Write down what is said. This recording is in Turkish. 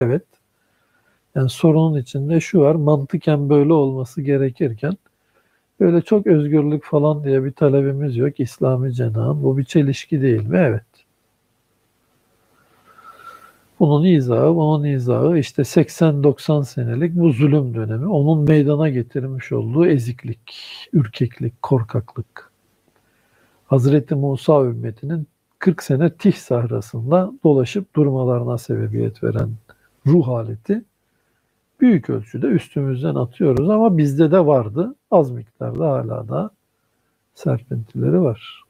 Evet. Yani sorunun içinde şu var, mantıken böyle olması gerekirken böyle çok özgürlük falan diye bir talebimiz yok İslami cenahın. Bu bir çelişki değil mi? Evet. Bunun izahı işte 80-90 senelik bu zulüm dönemi, onun meydana getirmiş olduğu eziklik, ürkeklik, korkaklık. Hazreti Musa ümmetinin 40 sene Tih sahrasında dolaşıp durmalarına sebebiyet veren ruh haleti büyük ölçüde üstümüzden atıyoruz ama bizde de vardı. Az miktarda hala da serpintileri var.